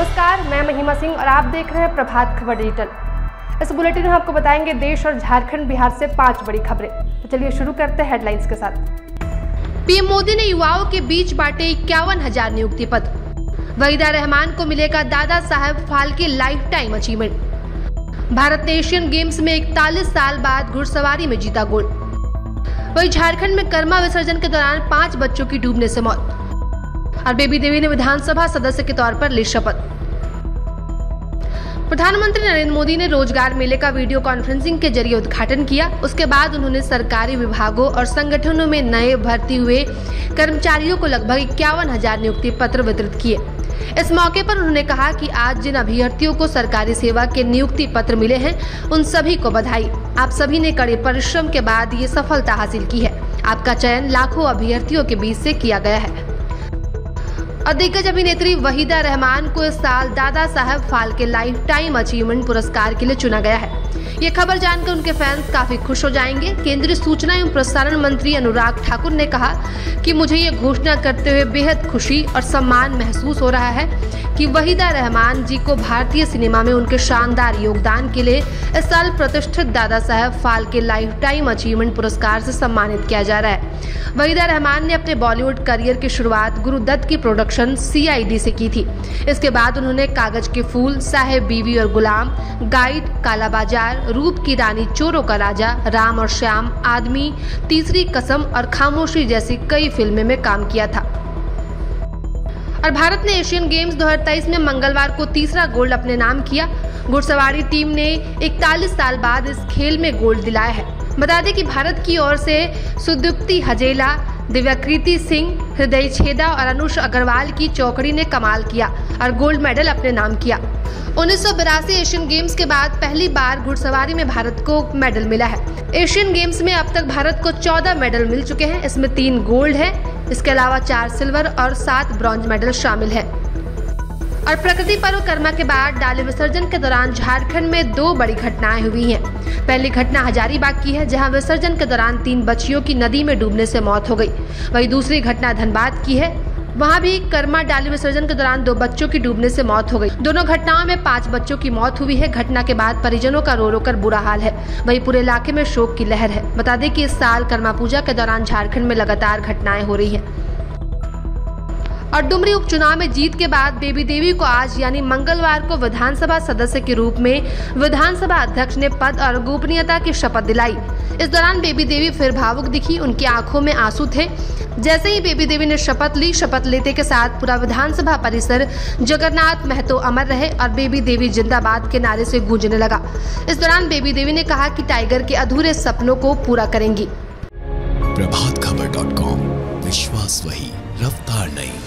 नमस्कार, मैं महिमा सिंह और आप देख रहे हैं प्रभात खबर डिजिटल। इस बुलेटिन में आपको बताएंगे देश और झारखंड बिहार से 5 बड़ी खबरें। तो चलिए शुरू करते हैं हेडलाइंस के साथ। पीएम मोदी ने युवाओं के बीच बांटे 51,000 नियुक्ति पत्र। वहीदा रहमान को मिलेगा Dada Saheb Phalke lifetime achievement. Bharat ने एशियन गेम्स में 41 साल बाद घुड़सवारी में जीता गोल्ड। वही झारखंड में कर्मा विसर्जन के दौरान 5 बच्चों की डूबने से मौत। और बेबी देवी ने विधानसभा सदस्य के तौर पर ली शपथ। प्रधानमंत्री नरेंद्र मोदी ने रोजगार मेले का वीडियो कॉन्फ्रेंसिंग के जरिए उद्घाटन किया। उसके बाद उन्होंने सरकारी विभागों और संगठनों में नए भर्ती हुए कर्मचारियों को लगभग 51,000 नियुक्ति पत्र वितरित किए। इस मौके पर उन्होंने कहा कि आज जिन अभ्यर्थियों को सरकारी सेवा के नियुक्ति पत्र मिले हैं, उन सभी को बधाई। आप सभी ने कड़े परिश्रम के बाद ये सफलता हासिल की है। आपका चयन लाखों अभ्यर्थियों के बीच से किया गया है। दिग्गज अभिनेत्री वहीदा रहमान को इस साल Dada Saheb Phalke lifetime achievement पुरस्कार के लिए चुना गया है। ये खबर जानकर उनके फैंस काफी खुश हो जाएंगे। केंद्रीय सूचना एवं प्रसारण मंत्री अनुराग ठाकुर ने कहा कि मुझे ये घोषणा करते हुए बेहद खुशी और सम्मान महसूस हो रहा है कि वहीदा रहमान जी को भारतीय सिनेमा में उनके शानदार योगदान के लिए इस साल प्रतिष्ठित Dada Saheb Phalke lifetime achievement पुरस्कार से सम्मानित किया जा रहा है। वहीदा रहमान ने अपने बॉलीवुड करियर की शुरुआत गुरु दत्त की प्रोडक्शन CID से की थी। इसके बाद उन्होंने कागज के फूल, साहेब बीवी और गुलाम, गाइड, काला बाजार, रूप की रानी, चोरों का राजा, राम और श्याम, आदमी, तीसरी कसम और खामोशी जैसी कई फिल्में में काम किया था। और भारत ने एशियन गेम्स 2023 में मंगलवार को तीसरा गोल्ड अपने नाम किया। घुड़सवारी टीम ने 41 साल बाद इस खेल में गोल्ड दिलाया है। बता दें कि भारत की ओर से सुद्युप्ती हजेला, दिव्याकृति सिंह, हृदय छेदा और अनुष अग्रवाल की चौकड़ी ने कमाल किया और गोल्ड मेडल अपने नाम किया। 1982 एशियन गेम्स के बाद पहली बार घुड़सवारी में भारत को मेडल मिला है। एशियन गेम्स में अब तक भारत को 14 मेडल मिल चुके हैं। इसमें 3 गोल्ड है, इसके अलावा 4 सिल्वर और 7 ब्रॉन्ज मेडल शामिल है। और प्रकृति पर्व कर्मा के बाद डाली विसर्जन के दौरान झारखंड में 2 बड़ी घटनाएं हुई हैं। पहली घटना हजारीबाग की है, जहां विसर्जन के दौरान 3 बच्चियों की नदी में डूबने से मौत हो गई। वहीं दूसरी घटना धनबाद की है, वहां भी कर्मा डाली विसर्जन के दौरान 2 बच्चों की डूबने से मौत हो गई। दोनों घटनाओं में 5 बच्चों की मौत हुई है। घटना के बाद परिजनों का रो रो कर बुरा हाल है। वहीं पूरे इलाके में शोक की लहर है। बता दें कि इस साल कर्मा पूजा के दौरान झारखंड में लगातार घटनाएं हो रही है। और डुमरी उपचुनाव में जीत के बाद बेबी देवी को आज यानी मंगलवार को विधानसभा सदस्य के रूप में विधानसभा अध्यक्ष ने पद और गोपनीयता की शपथ दिलाई। इस दौरान बेबी देवी फिर भावुक दिखी, उनकी आंखों में आंसू थे। जैसे ही बेबी देवी ने शपथ लेते के साथ पूरा विधानसभा परिसर जगन्नाथ महतो अमर रहे और बेबी देवी जिंदाबाद के नारे से गूंजने लगा। इस दौरान बेबी देवी ने कहा कि टाइगर के अधूरे सपनों को पूरा करेंगी। प्रभात खबर.com, विश्वास वही, रफ्तार नहीं।